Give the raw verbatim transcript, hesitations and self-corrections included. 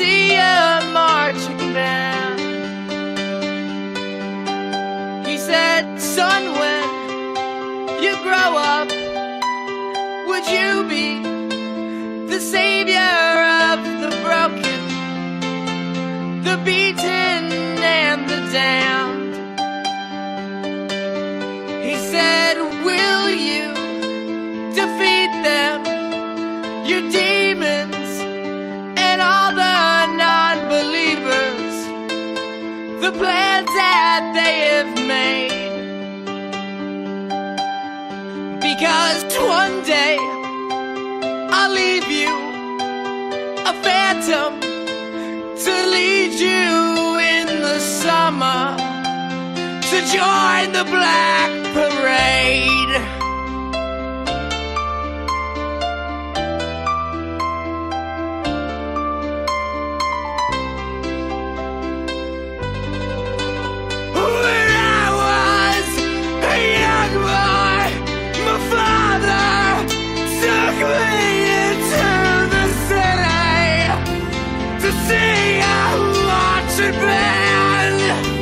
see a marching band. He said, son, when you grow up, would you be the savior of the broken, the beaten and the damned? He said, will you defeat them, your demons and all the non-believers, the plans that they have made? Because one day I'll leave you a phantom to lead you in the summer to join the Black Parade. Band.